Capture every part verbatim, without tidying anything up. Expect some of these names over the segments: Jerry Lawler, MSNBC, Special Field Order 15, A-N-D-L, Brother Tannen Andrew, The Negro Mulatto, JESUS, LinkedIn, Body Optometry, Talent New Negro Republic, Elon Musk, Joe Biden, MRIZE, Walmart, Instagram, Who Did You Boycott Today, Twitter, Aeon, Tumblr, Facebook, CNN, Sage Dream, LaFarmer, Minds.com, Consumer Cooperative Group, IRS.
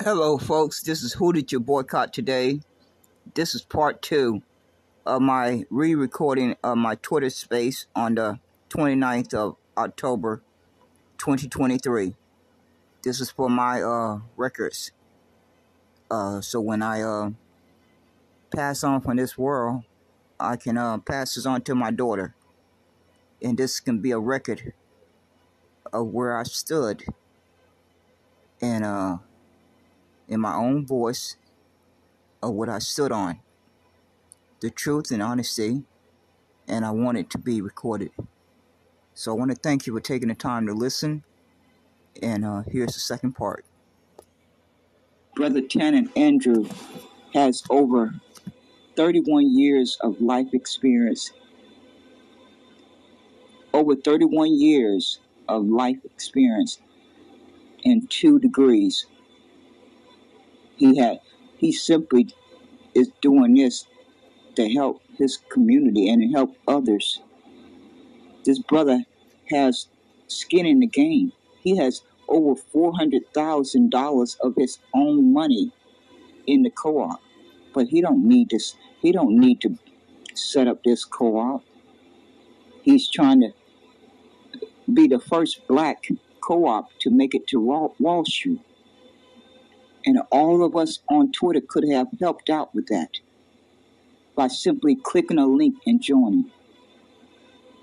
Hello, folks. This is Who Did You Boycott Today? This is part two of my re-recording of my Twitter space on the twenty-ninth of October, twenty twenty-three. This is for my uh, records. Uh, so when I uh, pass on from this world, I can uh, pass this on to my daughter. And this can be a record of where I stood. And, uh... in my own voice of what I stood on, the truth and honesty, and I want it to be recorded. So I want to thank you for taking the time to listen, and uh, here's the second part. Brother Tannen Andrew has over thirty-one years of life experience. Over thirty-one years of life experience and two degrees. He had, he simply is doing this to help his community and to help others. This brother has skin in the game. He has over four hundred thousand dollars of his own money in the co-op, but he don't need this. He don't need to set up this co-op. He's trying to be the first black co-op to make it to Wall, Wall Street. And all of us on Twitter could have helped out with that by simply clicking a link and joining.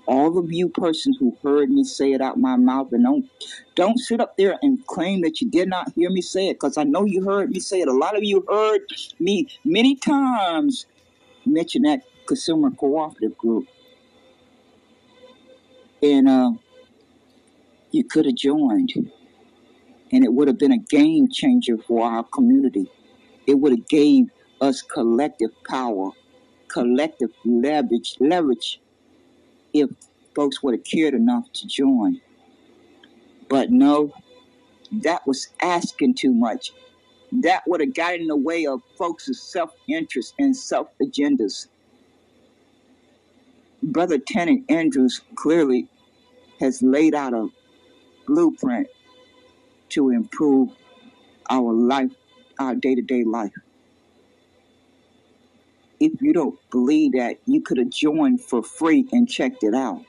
All of you persons who heard me say it out my mouth, and don't, don't sit up there and claim that you did not hear me say it, because I know you heard me say it. A lot of you heard me many times mention that Consumer Cooperative Group. And uh, you could have joined. And it would have been a game changer for our community. It would have gave us collective power, collective leverage, leverage if folks would have cared enough to join. But no, that was asking too much. That would have got in the way of folks' self-interest and self-agendas. Brother Tannen Andrews clearly has laid out a blueprint to improve our life, our day-to-day life. If you don't believe that, you could have joined for free and checked it out.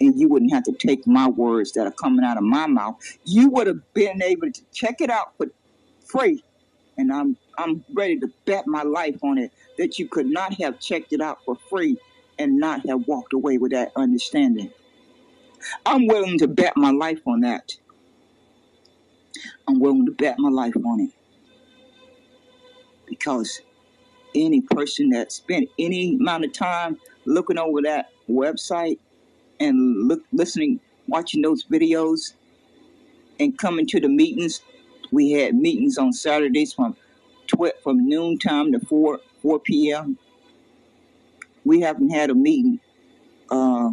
And you wouldn't have to take my words that are coming out of my mouth. You would have been able to check it out for free. And I'm, I'm ready to bet my life on it that you could not have checked it out for free and not have walked away with that understanding. I'm willing to bet my life on that. I'm willing to bet my life on it, because any person that spent any amount of time looking over that website and look, listening, watching those videos and coming to the meetings, we had meetings on Saturdays from tw- from noontime to four p.m. We haven't had a meeting uh,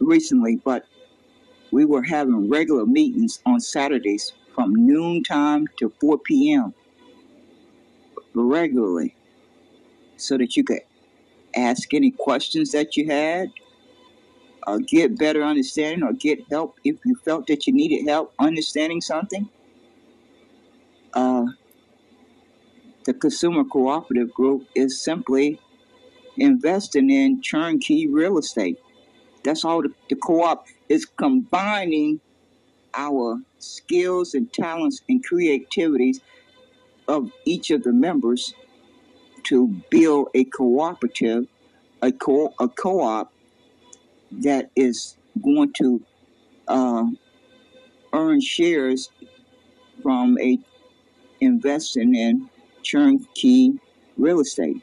recently, but we were having regular meetings on Saturdays from noontime to four p.m. regularly, so that you could ask any questions that you had, or get better understanding, or get help if you felt that you needed help understanding something. Uh, the Consumer Cooperative Group is simply investing in turnkey real estate. That's all the, the co-op is, combining our skills and talents and creativities of each of the members to build a cooperative, a, co- a co-op that is going to uh, earn shares from a investing in turnkey real estate.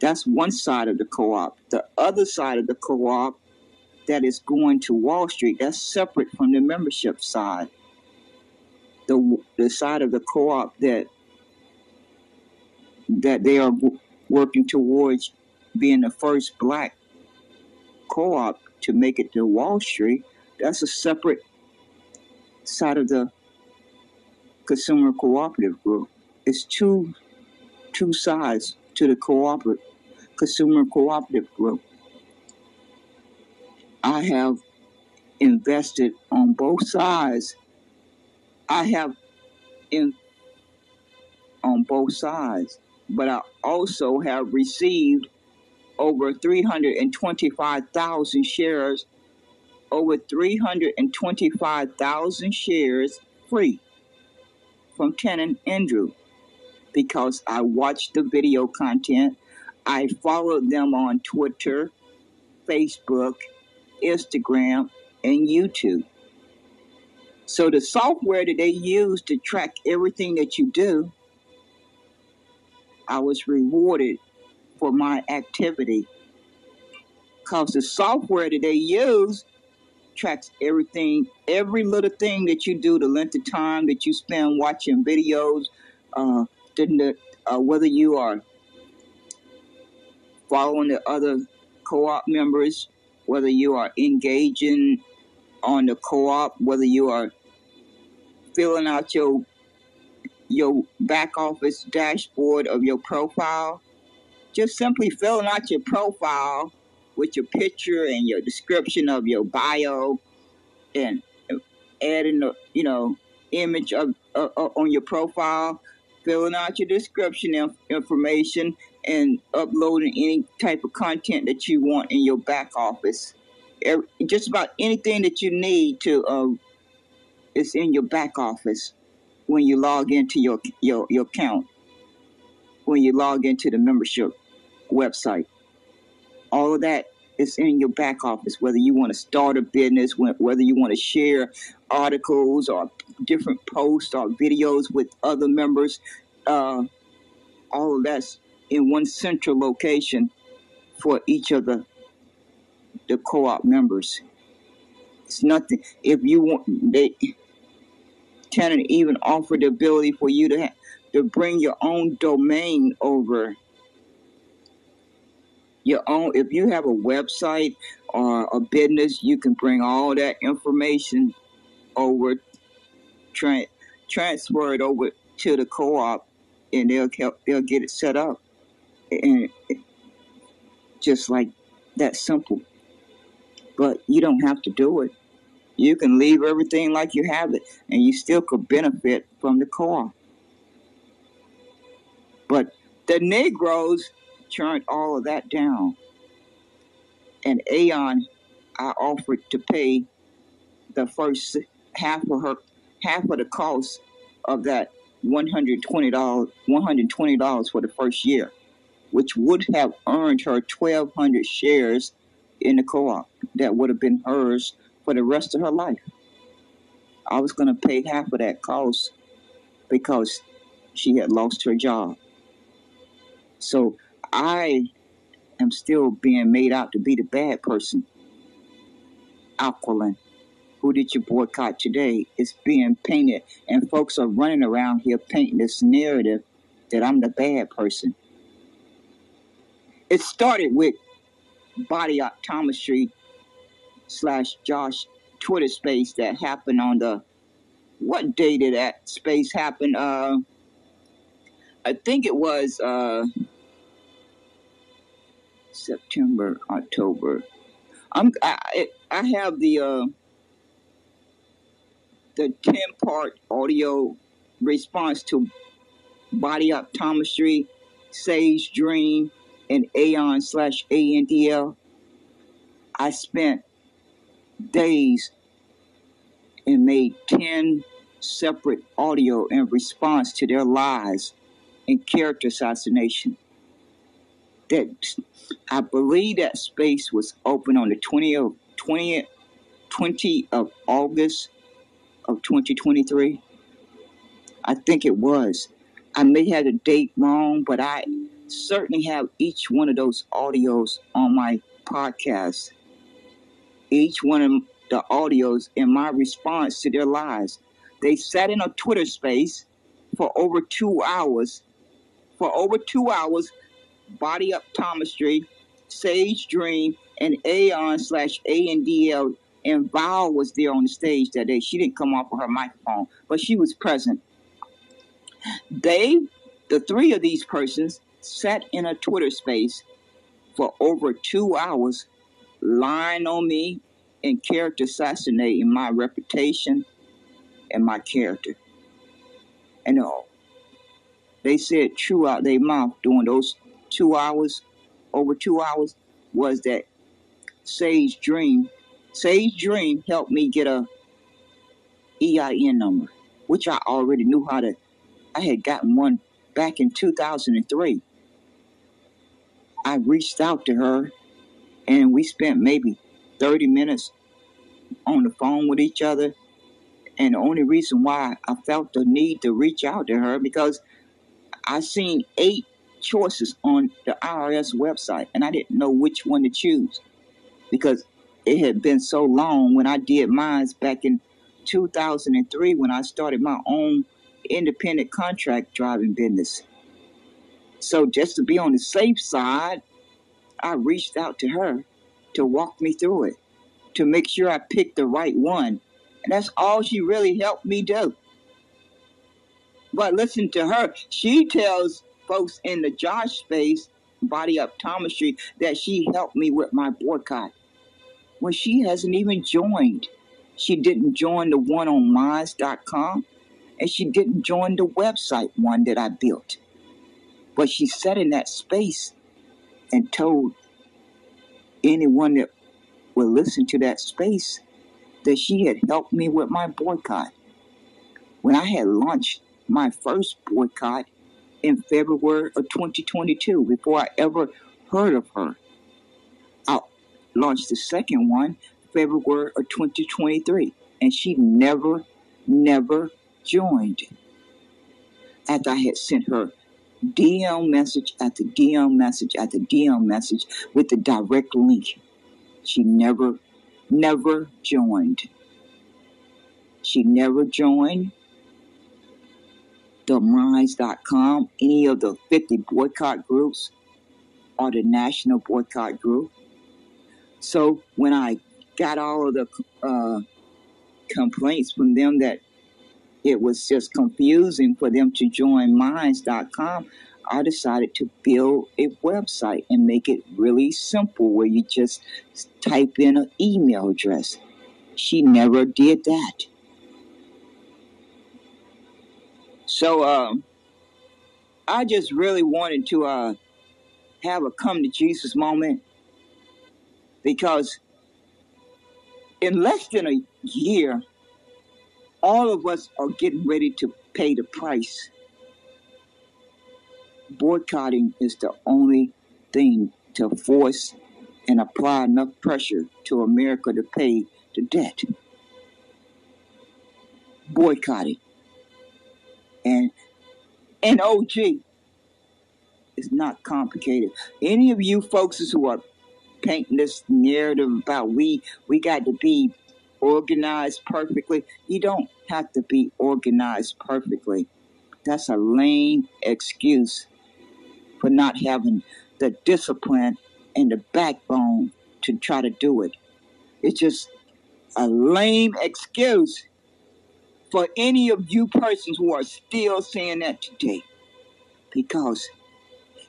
That's one side of the co-op. The other side of the co-op that is going to Wall Street, that's separate from the membership side. The, the side of the co-op that that they are w- working towards being the first black co-op to make it to Wall Street, that's a separate side of the Consumer Cooperative Group. It's two, two sides to the cooperative, Consumer Cooperative Group. I have invested on both sides. I have in on both sides, but I also have received over three hundred twenty-five thousand shares, over three hundred twenty-five thousand shares free from Tannen Andrew, because I watched the video content. I followed them on Twitter, Facebook, Instagram, and YouTube. So the software that they use to track everything that you do, I was rewarded for my activity, because the software that they use tracks everything, every little thing that you do, the length of time that you spend watching videos, uh, the, uh, whether you are following the other co-op members, whether you are engaging on the co-op, whether you are filling out your your back office dashboard of your profile, just simply filling out your profile with your picture and your description of your bio, and adding a, you know, image of uh, on your profile, filling out your description inf- information, and uploading any type of content that you want in your back office. Every, just about anything that you need to uh, is in your back office when you log into your, your, your account, when you log into the membership website. All of that is in your back office, whether you want to start a business, whether you want to share articles or different posts or videos with other members, uh, all of that's in one central location for each of the, the co-op members. It's nothing, if you want, they... Tannen even offered the ability for you to ha- to bring your own domain over. Your own, if you have a website or a business, you can bring all that information over, tra- transfer it over to the co-op, and they'll help, they'll get it set up, and it, just like that simple. But you don't have to do it. You can leave everything like you have it, and you still could benefit from the co-op. But the Negroes turned all of that down. And Aeon, I offered to pay the first half of her, half of the cost of that one hundred twenty dollars for the first year, which would have earned her twelve hundred shares in the co-op. That would have been hers for the rest of her life. I was going to pay half of that cost because she had lost her job. So I am still being made out to be the bad person. Aquilin, who did you boycott today, is being painted, and folks are running around here painting this narrative that I'm the bad person. It started with Body Optometry slash Josh Twitter space that happened on the, what day did that space happen? Uh, I think it was uh, September, October. I'm, I I have the uh, the ten-part audio response to Body Optometry, Sage Dream, and Aeon slash A N D L. I spent days and made ten separate audio in response to their lies and character assassination. That I believe that space was open on the twentieth, twentieth, twentieth of August of twenty twenty-three. I think it was. I may have the date wrong, but I certainly have each one of those audios on my podcast. Each one of the audios in my response to their lies. They sat in a Twitter space for over two hours. For over two hours, Body Optometry, Sage Dream, and Aeon slash A N D L, and Val was there on the stage that day. She didn't come off of her microphone, but she was present. They, the three of these persons, sat in a Twitter space for over two hours lying on me and character assassinating my reputation and my character. and all. They said true out their mouth during those two hours, over two hours, was that Sage Dream, Sage Dream helped me get a E I N number, which I already knew how to. I had gotten one back in two thousand three. I reached out to her, and we spent maybe thirty minutes on the phone with each other. And the only reason why I felt the need to reach out to her, because I seen eight choices on the I R S website, and I didn't know which one to choose because it had been so long when I did mine back in two thousand three when I started my own independent contract driving business. So just to be on the safe side, I reached out to her to walk me through it, to make sure I picked the right one. And that's all she really helped me do. But listen to her. She tells folks in the Josh space, Body Optometry, that she helped me with my boycott. Well, she hasn't even joined. She didn't join the one on Minds dot com, and she didn't join the website one that I built. But she sat in that space and told anyone that would listen to that space that she had helped me with my boycott. When I had launched my first boycott in February of twenty twenty-two, before I ever heard of her, I launched the second one February of twenty twenty-three, and she never, never joined. After I had sent her D M message after D M message after D M message with the direct link, she never, never joined. She never joined the MRIZE dot com, any of the fifty boycott groups, or the national boycott group. So when I got all of the uh, complaints from them that it was just confusing for them to join Minds dot com, I decided to build a website and make it really simple where you just type in an email address. She never did that. So um, I just really wanted to uh, have a come to Jesus moment, because in less than a year, all of us are getting ready to pay the price. Boycotting is the only thing to force and apply enough pressure to America to pay the debt. Boycotting. And N O G is not complicated. Any of you folks who are painting this narrative about we, we got to be organized perfectly. You don't have to be organized perfectly. That's a lame excuse for not having the discipline and the backbone to try to do it. It's just a lame excuse for any of you persons who are still saying that today. Because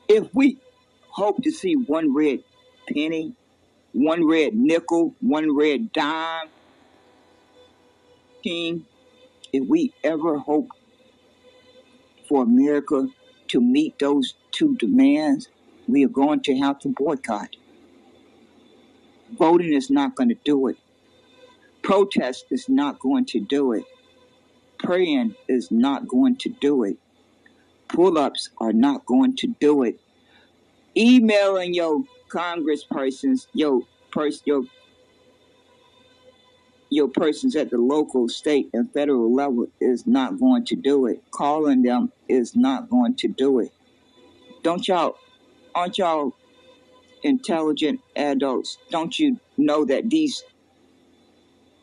if we hope to see one red penny, one red nickel, one red dime, if we ever hope for America to meet those two demands, we are going to have to boycott. Voting is not going to do it. Protest is not going to do it. Praying is not going to do it. Pull-ups are not going to do it. Emailing your congresspersons, your pers- your Your persons at the local, state, and federal level is not going to do it. Calling them is not going to do it. Don't y'all, aren't y'all intelligent adults? Don't you know that these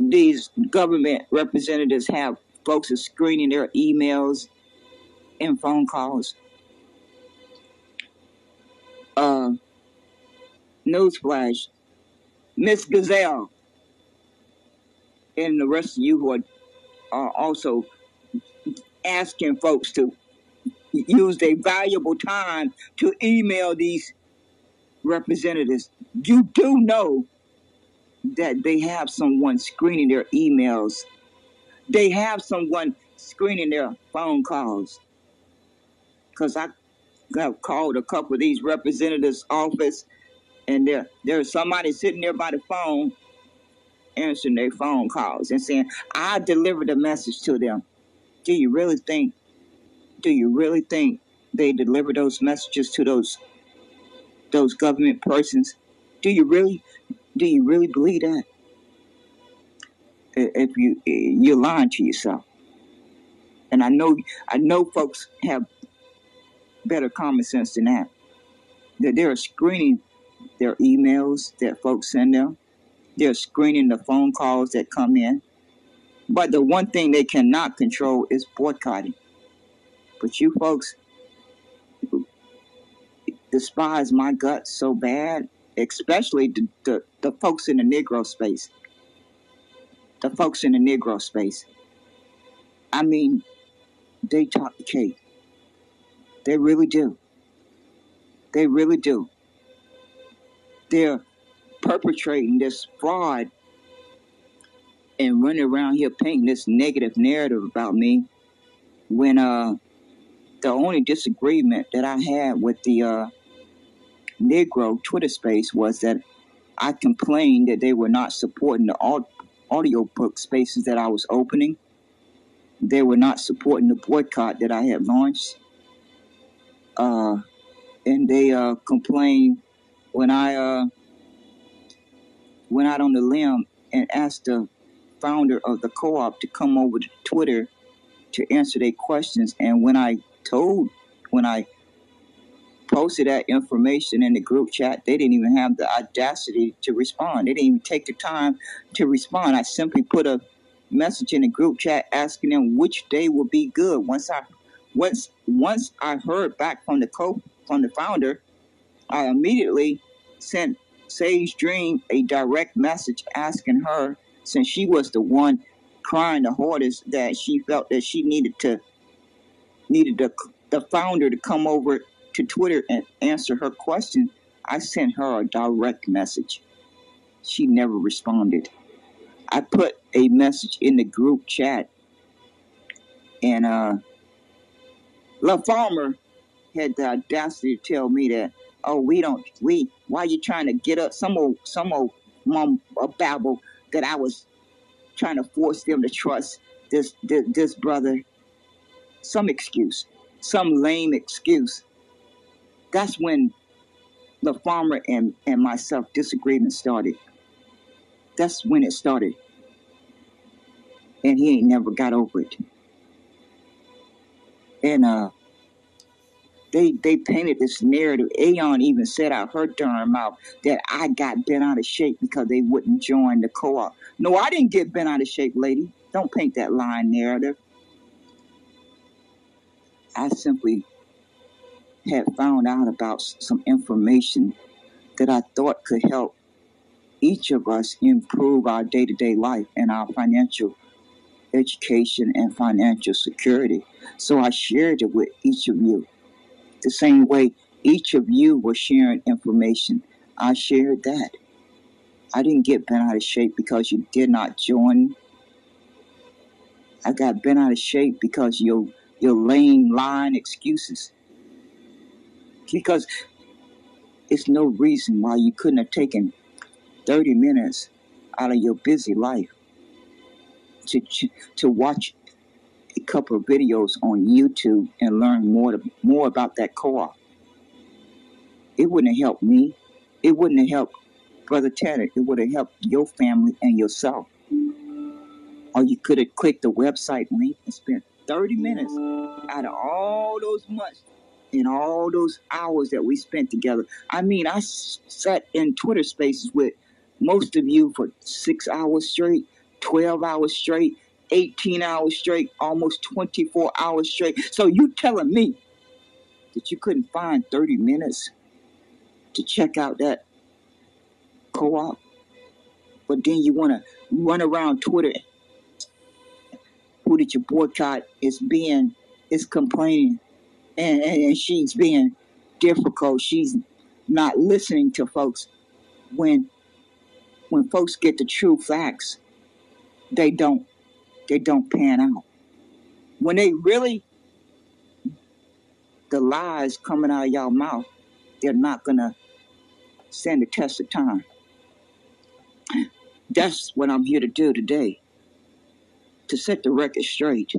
these government representatives have folks are screening their emails and phone calls? Uh, newsflash, Miss Gazelle. And the rest of you who are, are also asking folks to use their valuable time to email these representatives. You do know that they have someone screening their emails. They have someone screening their phone calls. Because I have called a couple of these representatives' office, and there there's somebody sitting there by the phone answering their phone calls and saying, I delivered a message to them. Do you really think, do you really think they deliver those messages to those those government persons? Do you really, do you really believe that? If you, you're lying to yourself. And I know, I know folks have better common sense than that. That they're screening their emails that folks send them. They're screening the phone calls that come in. But the one thing they cannot control is boycotting. But you folks despise my guts so bad, especially the, the, the folks in the Negro space. The folks in the Negro space. I mean, they talk the cake. They really do. They really do. They're perpetrating this fraud and running around here painting this negative narrative about me when uh, the only disagreement that I had with the uh, Negro Twitter space was that I complained that they were not supporting the aud- audiobook spaces that I was opening. They were not supporting the boycott that I had launched. Uh, and they uh, complained when I uh, went out on the limb and asked the founder of the co-op to come over to Twitter to answer their questions. And when I told, when I posted that information in the group chat, they didn't even have the audacity to respond. They didn't even take the time to respond. I simply put a message in the group chat asking them which day would be good. Once I Once, once I heard back from the co from the founder, I immediately sent Sage Dream a direct message asking her, since she was the one crying the hardest, that she felt that she needed to needed the the founder to come over to Twitter and answer her question. I sent her a direct message. She never responded. I put a message in the group chat, and uh. LaFarmer had the audacity to tell me that, oh, we don't, we, why are you trying to get up some old, some old mum, a babble that I was trying to force them to trust this, this, this brother. Some excuse, some lame excuse. That's when LaFarmer and, and myself disagreement started. That's when it started. And he ain't never got over it. And uh, they they painted this narrative. Aeon even said out her darn mouth that I got bent out of shape because they wouldn't join the co-op. No, I didn't get bent out of shape, lady. Don't paint that lying narrative. I simply had found out about some information that I thought could help each of us improve our day-to-day life and our financial education and financial security. So I shared it with each of you. The same way each of you were sharing information, I shared that. I didn't get bent out of shape because you did not join. I got bent out of shape because your your lame, lying excuses. Because it's no reason why you couldn't have taken thirty minutes out of your busy life to to watch a couple of videos on YouTube and learn more to, more about that co-op. It wouldn't have helped me. It wouldn't have helped Brother Tannen. It would have helped your family and yourself. Or you could have clicked the website link and spent thirty minutes out of all those months and all those hours that we spent together. I mean, I sat in Twitter spaces with most of you for six hours straight, twelve hours straight, eighteen hours straight, almost twenty-four hours straight. So you telling me that you couldn't find thirty minutes to check out that co-op, but then you want to run around Twitter. Who did you boycott is being, is complaining, and, and, and she's being difficult. She's not listening to folks. When, when folks get the true facts, They don't, they don't pan out. when they really, the lies coming out of y'all mouth, they're not going to stand the test of time. That's what I'm here to do today, to set the record straight.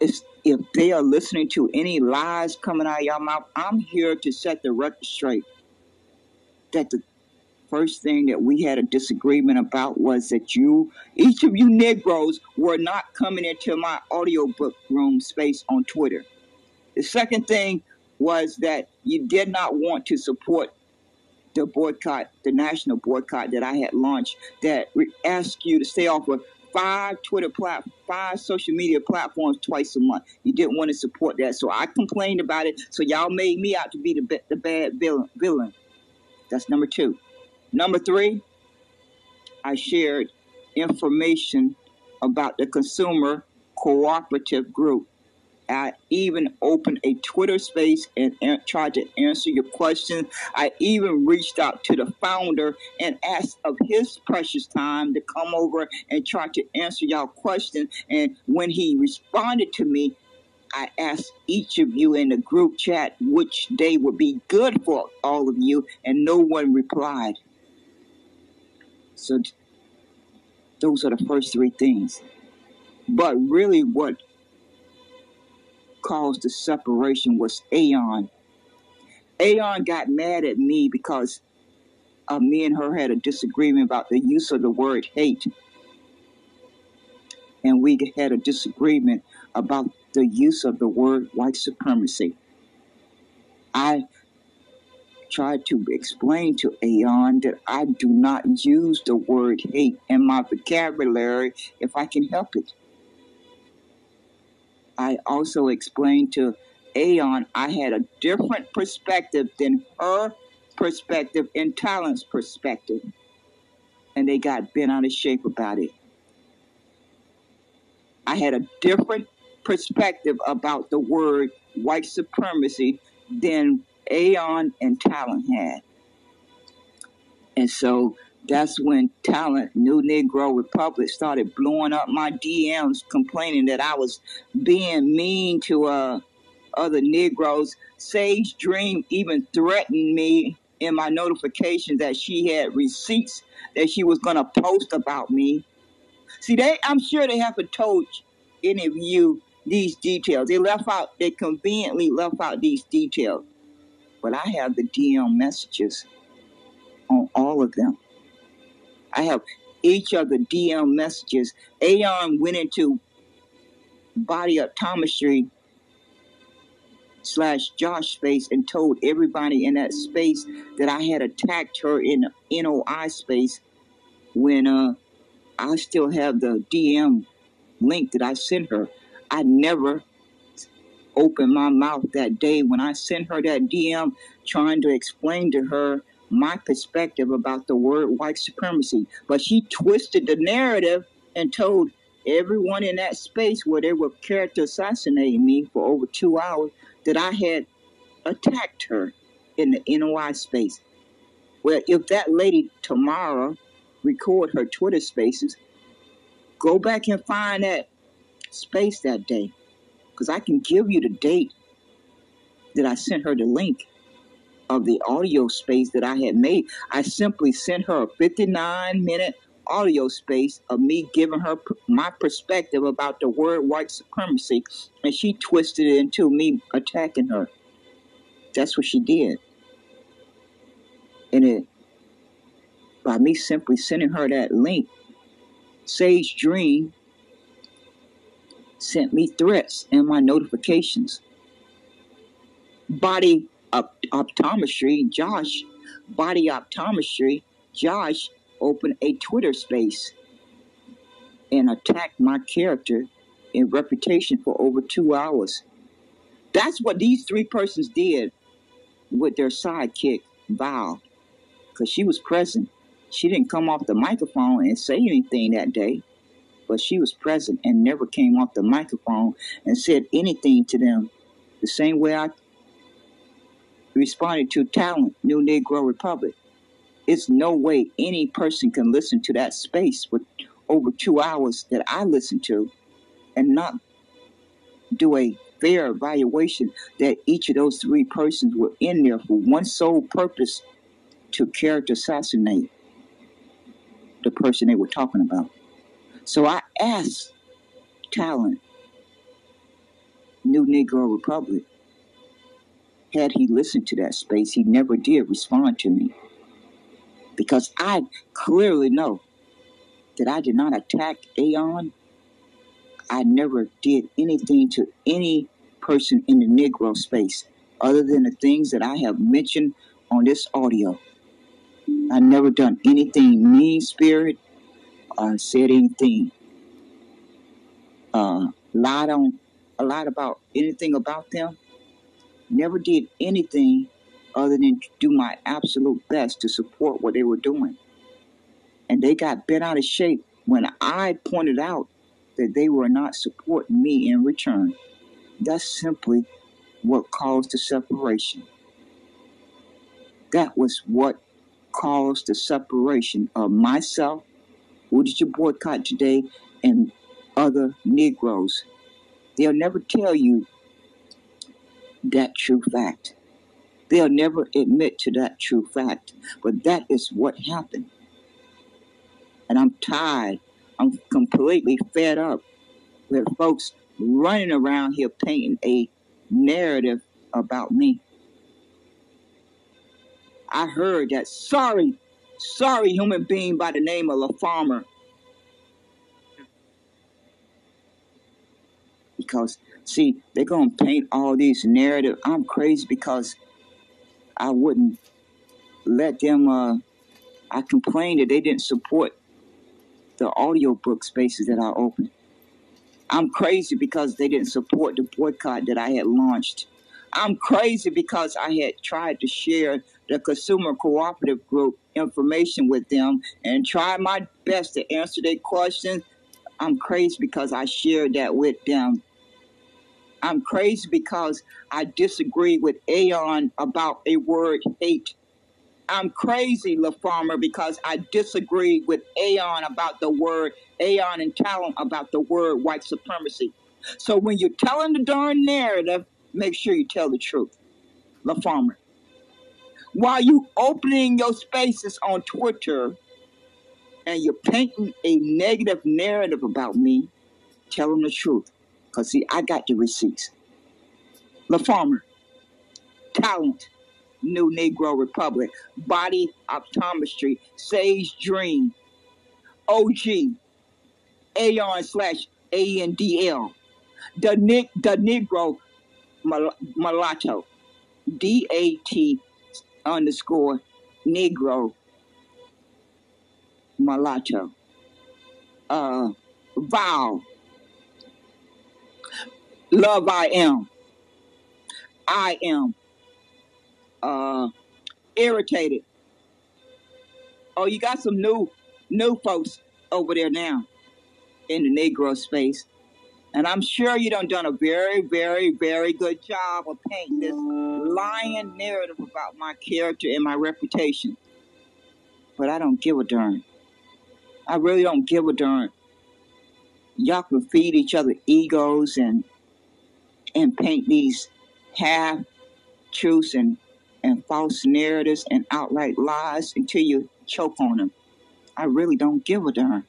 It's, if they are listening to any lies coming out of your mouth, I'm here to set the record straight. That the first thing that we had a disagreement about was that you, each of you Negroes, were not coming into my audiobook room space on Twitter. The second thing was that you did not want to support the boycott, the national boycott that I had launched, that asked you to stay off of five Twitter plat, five social media platforms twice a month. You didn't want to support that, so I complained about it. So y'all made me out to be the the bad villain. villain. That's number two. Number three, I shared information about the Consumer Cooperative Group. I even opened a Twitter space and tried to answer your questions. I even reached out to the founder and asked of his precious time to come over and try to answer y'all questions. And when he responded to me, I asked each of you in the group chat which day would be good for all of you, and no one replied. So those are the first three things. But really what caused the separation was Aeon. Aeon got mad at me because uh, me and her had a disagreement about the use of the word hate. And we had a disagreement about the use of the word white supremacy. I tried to explain to Aeon that I do not use the word hate in my vocabulary if I can help it. I also explained to Aeon I had a different perspective than her perspective and Talent's perspective. And they got bent out of shape about it. I had a different perspective about the word white supremacy than Aeon and Talent had. And so that's when Talent New Negro Republic started blowing up my D Ms, complaining that I was being mean to uh, other Negroes. Sage Dream even threatened me in my notification that she had receipts that she was going to post about me. See, they, I'm sure they haven't told any of you these details. They left out, they conveniently left out these details. But I have the D M messages on all of them. I have each of the D M messages. Aeon went into Body Optometry slash Josh space and told everybody in that space that I had attacked her in the N O I space when uh, I still have the D M link that I sent her. I never opened my mouth that day when I sent her that D M trying to explain to her my perspective about the word white supremacy. But she twisted the narrative and told everyone in that space where they were character assassinating me for over two hours that I had attacked her in the N O I space. Well, if that lady Tamara record her Twitter spaces, go back and find that space that day, because I can give you the date that I sent her the link of the audio space that I had made. I simply sent her a fifty-nine minute audio space of me giving her my perspective about the word white supremacy, and she twisted it into me attacking her. That's what she did. And it, by me simply sending her that link, Sage Dream sent me threats in my notifications. Body Op- optometry, Josh, Body Optometry, Josh opened a Twitter space and attacked my character and reputation for over two hours. That's what these three persons did with their sidekick, Val, because she was present. She didn't come off the microphone and say anything that day, but she was present and never came off the microphone and said anything to them the same way I responded to Talent New Negro Republic. It's no way any person can listen to that space with over two hours that I listened to and not do a fair evaluation that each of those three persons were in there for one sole purpose, to character assassinate the person they were talking about. So I asked Talent New Negro Republic, had he listened to that space? He never did respond to me, because I clearly know that I did not attack Aeon. I never did anything to any person in the Negro space other than the things that I have mentioned on this audio. I never done anything mean-spirited, uh, said anything, uh, lied on a lot about anything about them. Never did anything other than do my absolute best to support what they were doing. And they got bent out of shape when I pointed out that they were not supporting me in return. That's simply what caused the separation. That was what caused the separation of myself, Who Did You Boycott Today, and other Negroes. They'll never tell you that true fact. They'll never admit to that true fact. But that is what happened. And I'm tired. I'm completely fed up with folks running around here painting a narrative about me. I heard that sorry, sorry human being by the name of LaFarmer. Because, see, they're going to paint all these narratives. I'm crazy because I wouldn't let them, uh, I complained that they didn't support the audiobook spaces that I opened. I'm crazy because they didn't support the boycott that I had launched. I'm crazy because I had tried to share the Consumer Cooperative Group information with them and tried my best to answer their questions. I'm crazy because I shared that with them. I'm crazy because I disagree with Aeon about a word hate. I'm crazy, LaFarmer, because I disagree with Aeon about the word, Aeon and Talon about the word white supremacy. So when you're telling the darn narrative, make sure you tell the truth, LaFarmer. While you opening your spaces on Twitter and you're painting a negative narrative about me, tell them the truth. Because, see, I got the receipts. LaFarmer, Talent New Negro Republic, Body Optometry, Sage Dream, O G, Aeon slash A N D L, The Nick, The Negro Mulatto, D A T underscore Negro Mulatto, uh, Val, Love I Am, I Am. Uh, irritated. Oh, you got some new new folks over there now in the Negro space. And I'm sure you done done a very, very, very good job of painting this lying narrative about my character and my reputation. But I don't give a darn. I really don't give a darn. Y'all can feed each other egos and and paint these half truths and and false narratives and outright lies until you choke on them. I really don't give a darn,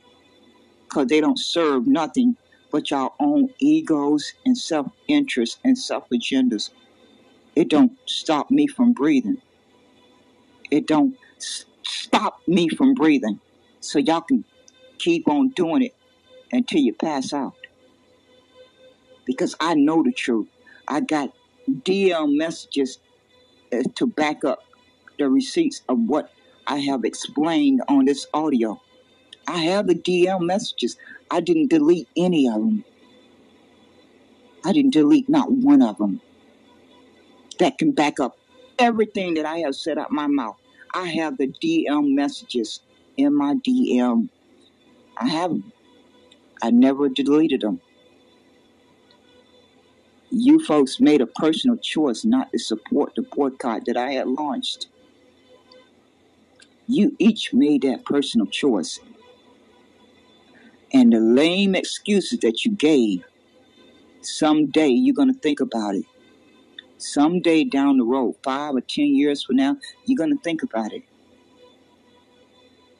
because they don't serve nothing but your own egos and self-interest and self-agendas. It don't stop me from breathing. It don't stop me from breathing. So y'all can keep on doing it until you pass out. Because I know the truth. I got D M messages to back up the receipts of what I have explained on this audio. I have the D M messages. I didn't delete any of them. I didn't delete not one of them. That can back up everything that I have said out my mouth. I have the D M messages in my D M. I have them. I never deleted them. You folks made a personal choice not to support the boycott that I had launched. You each made that personal choice. And the lame excuses that you gave someday you're going to think about it. Someday down the road, five or ten years from now, you're going to think about it.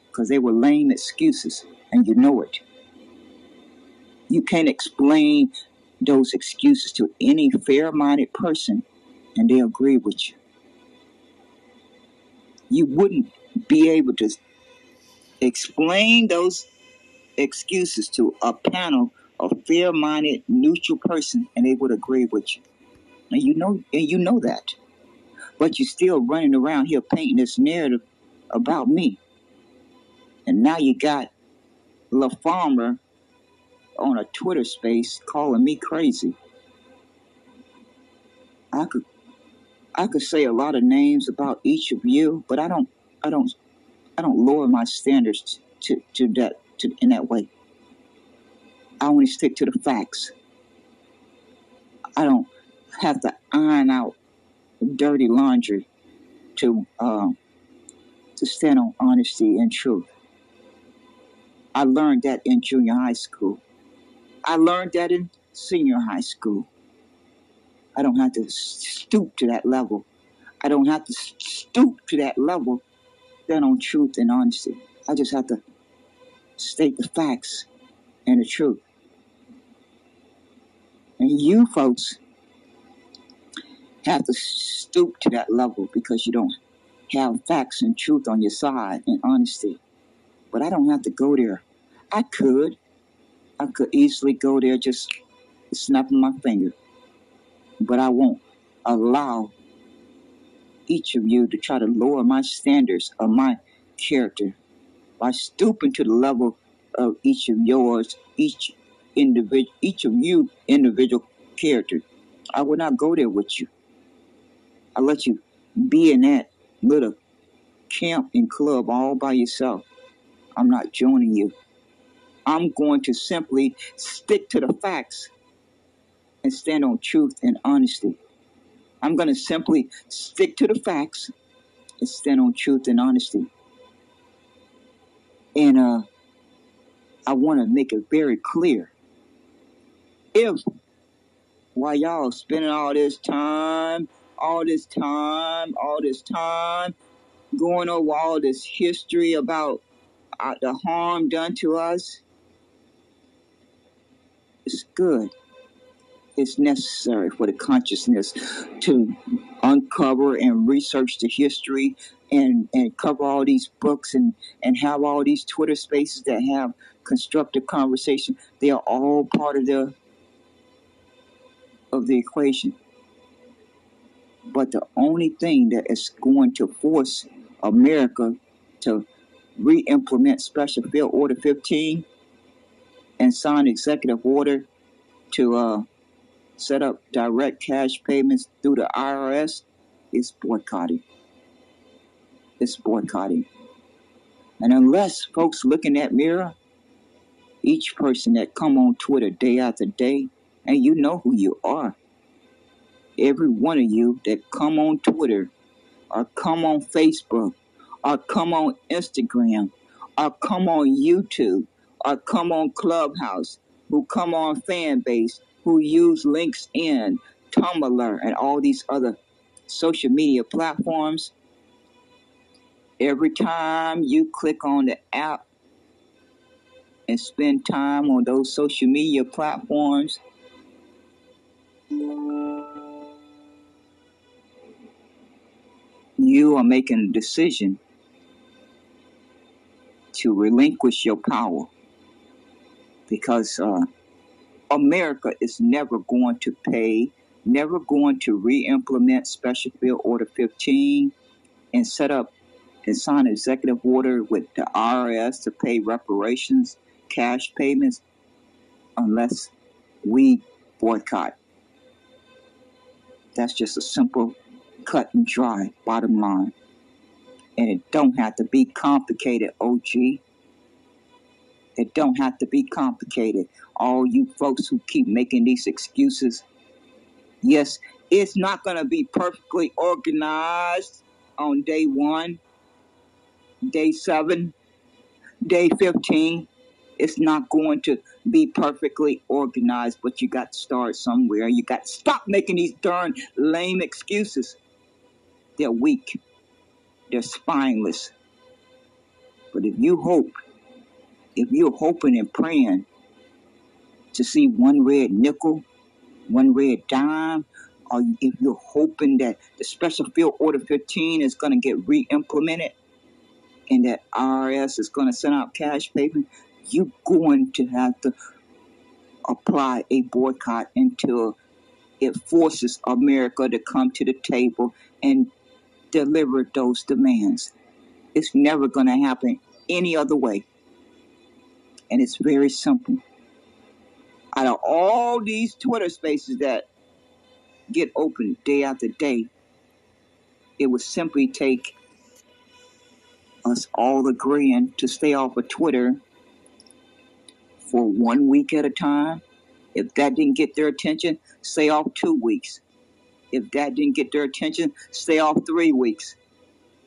Because they were lame excuses, and you know it. You can't explain those excuses to any fair-minded person, and they agree with you. You wouldn't be able to explain those excuses to a panel of fair-minded, neutral person, and they would agree with you. And you know, and you know that. But you're still running around here painting this narrative about me. And now you got LaFarmer on a Twitter space calling me crazy. I could I could say a lot of names about each of you, but I don't I don't I don't lower my standards to, to that to in that way. I only stick to the facts. I don't have to iron out dirty laundry to uh, to stand on honesty and truth. I learned that in junior high school. I learned that in senior high school. I don't have to stoop to that level. I don't have to stoop to that level, stand on truth and honesty. I just have to state the facts and the truth. And you folks have to stoop to that level because you don't have facts and truth on your side and honesty. But I don't have to go there. I could. I could easily go there just snapping my finger. But I won't allow each of you to try to lower my standards or my character by stooping to the level of each of yours, each individual, each of you individual character. I will not go there with you. I let you be in that little camp and club all by yourself. I'm not joining you. I'm going to simply stick to the facts and stand on truth and honesty. I'm going to simply stick to the facts and stand on truth and honesty. And uh, I want to make it very clear. If, while y'all spending all this time, all this time, all this time, going over all this history about Uh, the harm done to us, it's good. It's necessary for the consciousness to uncover and research the history and, and cover all these books and, and have all these Twitter spaces that have constructive conversation. They are all part of the of the equation. But the only thing that is going to force America to re-implement Special Field Order fifteen and sign executive order to uh, set up direct cash payments through the I R S is boycotting. It's boycotting. And unless folks look in that mirror, each person that come on Twitter day after day, and you know who you are, every one of you that come on Twitter or come on Facebook or come on Instagram, or come on YouTube, or come on Clubhouse, who come on Fanbase, who use LinkedIn, Tumblr, and all these other social media platforms. Every time you click on the app and spend time on those social media platforms, you are making a decision to relinquish your power, because uh, America is never going to pay, never going to re-implement Special Field Order fifteen and set up and sign an executive order with the I R S to pay reparations, cash payments, unless we boycott. That's just a simple cut and dry, bottom line. And it don't have to be complicated, O G. It don't have to be complicated. All you folks who keep making these excuses. Yes, it's not going to be perfectly organized on day one, day seven, day fifteen. It's not going to be perfectly organized, but you got to start somewhere. You got to stop making these darn lame excuses. They're weak. They're spineless. But if you hope, if you're hoping and praying to see one red nickel, one red dime, or if you're hoping that the Special Field Order fifteen is going to get re-implemented and that I R S is going to send out cash paper, you're going to have to apply a boycott until it forces America to come to the table and deliver those demands. It's never going to happen any other way. And it's very simple. Out of all these Twitter spaces that get open day after day, it would simply take us all agreeing to stay off of Twitter for one week at a time. If that didn't get their attention, stay off two weeks. If that didn't get their attention, stay off three weeks.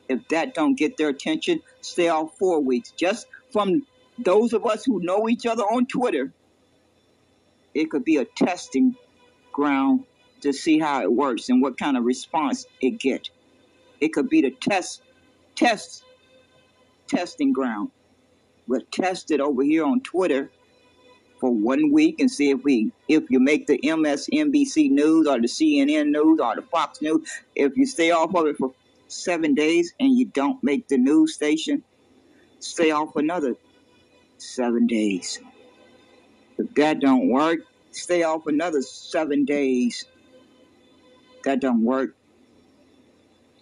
If that don't get their attention, stay off four weeks. Just from those of us who know each other on Twitter, it could be a testing ground to see how it works and what kind of response it get. It could be the test, test, testing ground. We'll test it over here on Twitter for one week and see if we, if you make the M S N B C news or the C N N news or the Fox news, if you stay off of it for seven days and you don't make the news station, stay off another seven days. If that don't work, stay off another seven days. If that don't work,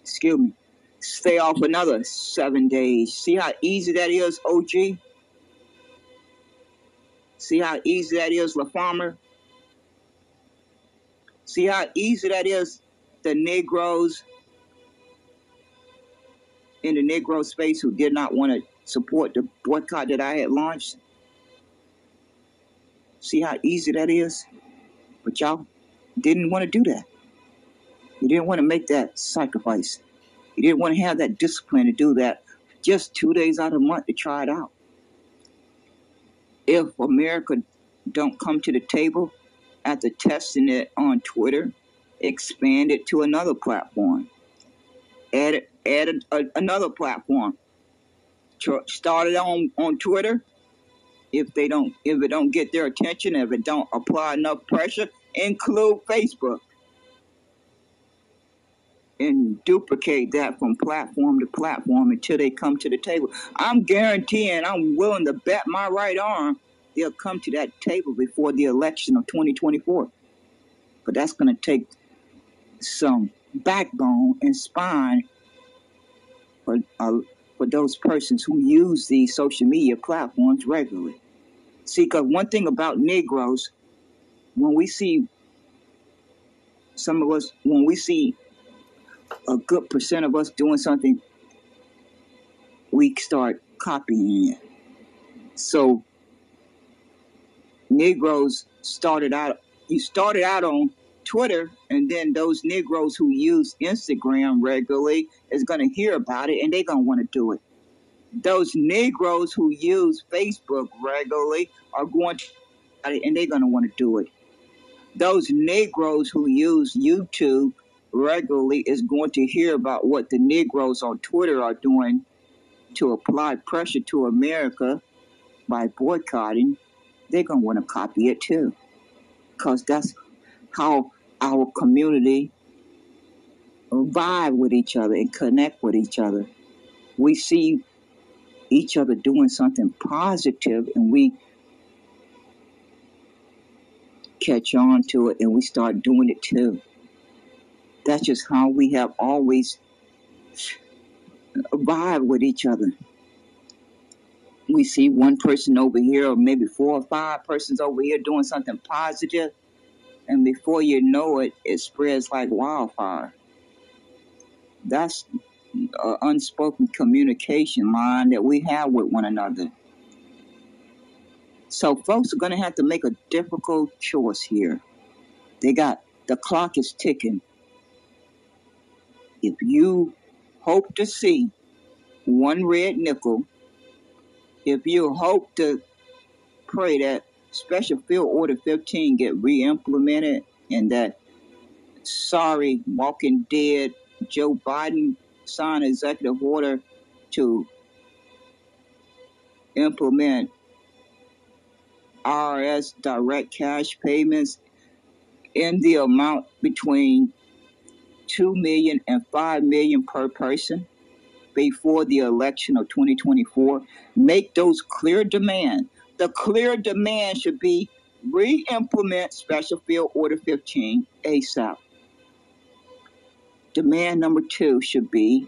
excuse me, stay off another seven days. See how easy that is, O G? See how easy that is, LaFarmer? See how easy that is, the Negroes in the Negro space who did not want to support the boycott that I had launched? See how easy that is? But y'all didn't want to do that. You didn't want to make that sacrifice. You didn't want to have that discipline to do that just two days out of the month to try it out. If America don't come to the table after testing it on Twitter, expand it to another platform. Add, add a, a, another platform. Start it on, on Twitter. If they don't, if it don't get their attention, if it don't apply enough pressure, include Facebook and duplicate that from platform to platform until they come to the table. I'm guaranteeing, I'm willing to bet my right arm, they'll come to that table before the election of twenty twenty-four. But that's going to take some backbone and spine for uh, for those persons who use these social media platforms regularly. See, because one thing about Negroes, when we see some of us, when we see a good percent of us doing something, we start copying it. So Negroes started out, you started out on Twitter, and then those Negroes who use Instagram regularly is going to hear about it, and they're going to want to do it. Those Negroes who use Facebook regularly are going to, and they're going to want to do it. Those Negroes who use YouTube regularly is going to hear about what the Negroes on Twitter are doing to apply pressure to America by boycotting. They're going to want to copy it too, because that's how our community vibe with each other and connect with each other. We see each other doing something positive and we catch on to it and we start doing it too. That's just how we have always vibe with each other. We see one person over here or maybe four or five persons over here doing something positive, and before you know it, it spreads like wildfire. That's an unspoken communication line that we have with one another. So folks are going to have to make a difficult choice here. They got, the clock is ticking. If you hope to see one red nickel, if you hope to pray that Special Field Order fifteen get re-implemented and that sorry, walking dead Joe Biden sign executive order to implement I R S direct cash payments in the amount between two million dollars and five million dollars per person before the election of twenty twenty-four. Make those clear demands. The clear demand should be re-implement Special Field Order fifteen ASAP. Demand number two should be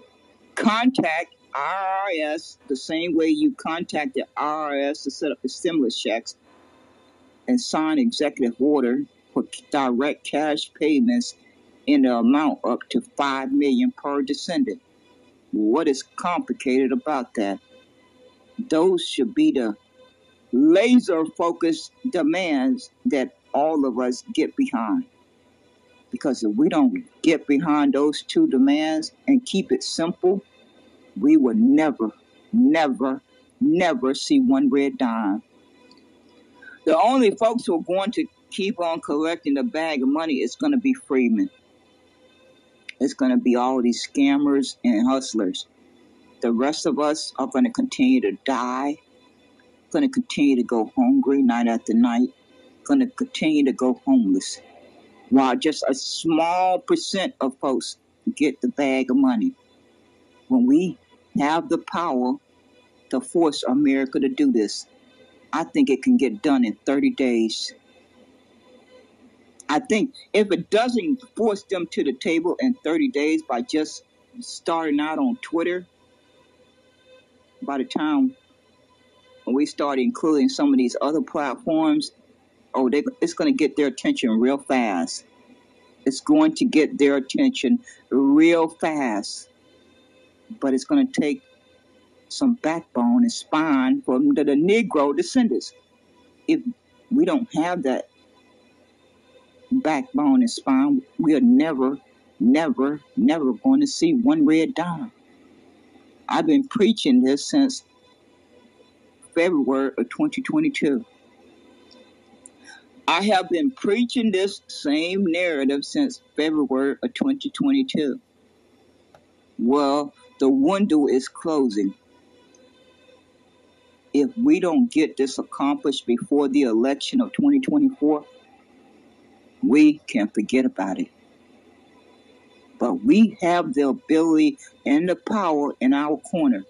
contact I R S the same way you contacted I R S to set up the stimulus checks and sign executive order for direct cash payments in the amount up to five million dollars per descendant. What is complicated about that? Those should be the laser-focused demands that all of us get behind. Because if we don't get behind those two demands and keep it simple, we will never, never, never see one red dime. The only folks who are going to keep on collecting the bag of money is going to be freedmen. It's going to be all these scammers and hustlers. The rest of us are going to continue to die, going to continue to go hungry night after night, going to continue to go homeless, while just a small percent of folks get the bag of money. When we have the power to force America to do this, I think it can get done in thirty days. I think if it doesn't force them to the table in thirty days by just starting out on Twitter, by the time we start including some of these other platforms, oh, they, it's going to get their attention real fast. It's going to get their attention real fast. But it's going to take some backbone and spine from the, the Negro descendants. If we don't have that backbone and spine, we are never, never, never going to see one red dime. I've been preaching this since February of twenty twenty-two. I have been preaching this same narrative since February of twenty twenty-two. Well, the window is closing. If we don't get this accomplished before the election of twenty twenty-four, we can forget about it. But we have the ability and the power in our corner.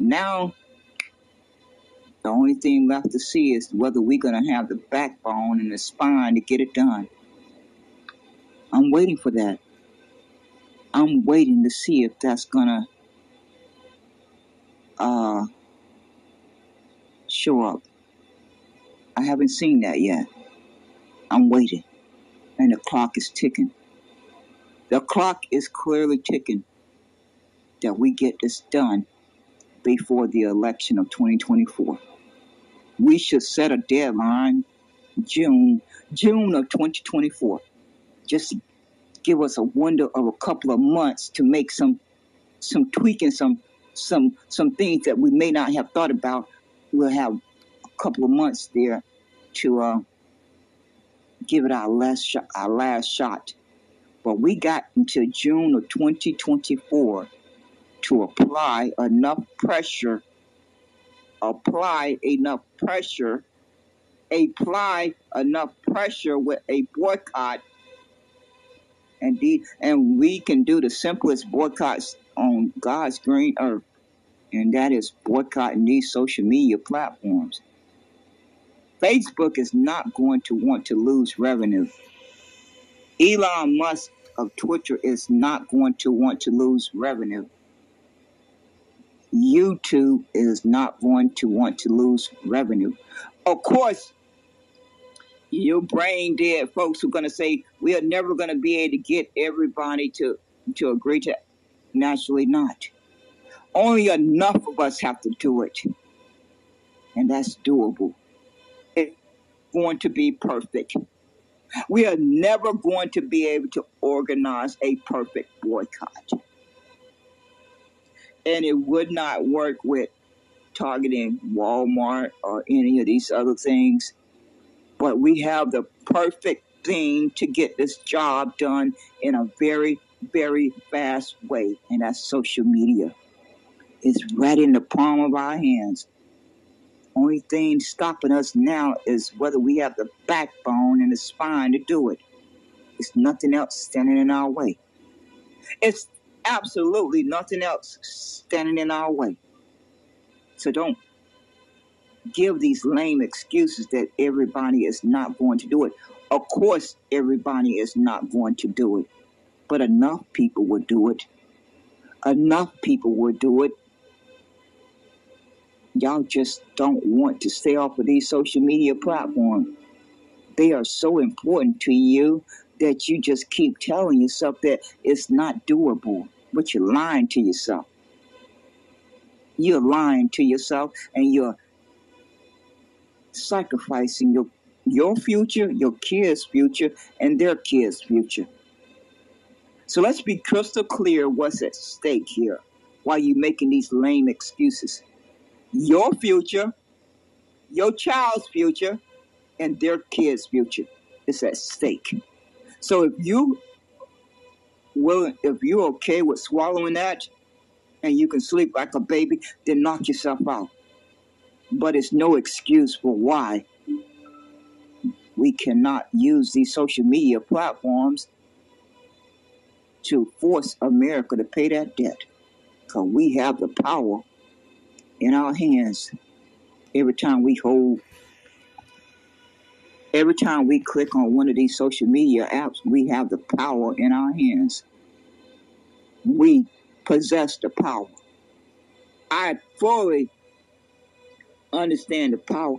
Now, the only thing left to see is whether we're going to have the backbone and the spine to get it done. I'm waiting for that. I'm waiting to see if that's going to uh, show up. I haven't seen that yet. I'm waiting, and the clock is ticking. The clock is clearly ticking that we get this done before the election of twenty twenty-four. We should set a deadline, June, June of twenty twenty-four, just to give us a window of a couple of months to make some, some tweaking, some, some, some things that we may not have thought about. We'll have a couple of months there to, uh, give it our last shot, our last shot. But we got until June of twenty twenty-four to apply enough pressure, apply enough pressure, apply enough pressure with a boycott. And, the, and we can do the simplest boycotts on God's green earth, and that is boycotting these social media platforms. Facebook is not going to want to lose revenue. Elon Musk of Twitter is not going to want to lose revenue. YouTube is not going to want to lose revenue. Of course, your brain dead folks are going to say, we are never going to be able to get everybody to, to agree to. Naturally not. Only enough of us have to do it. And that's doable. Going to be perfect. We are never going to be able to organize a perfect boycott. And it would not work with targeting Walmart or any of these other things. But we have the perfect thing to get this job done in a very, very fast way, and that's social media. It's right in the palm of our hands. Only thing stopping us now is whether we have the backbone and the spine to do it. It's nothing else standing in our way. It's absolutely nothing else standing in our way. So don't give these lame excuses that everybody is not going to do it. Of course, everybody is not going to do it, but enough people will do it. Enough people will do it. Y'all just don't want to stay off of these social media platforms. They are so important to you that you just keep telling yourself that it's not doable, but you're lying to yourself. You're lying to yourself, and you're sacrificing your, your future, your kids' future, and their kids' future. So let's be crystal clear what's at stake here while you're making these lame excuses. Your future, your child's future, and their kids' future is at stake. So if you will, if you're okay with swallowing that and you can sleep like a baby, then knock yourself out. But it's no excuse for why we cannot use these social media platforms to force America to pay that debt. Because we have the power in our hands every time we hold. Every time we click on one of these social media apps, we have the power in our hands. We possess the power. I fully understand the power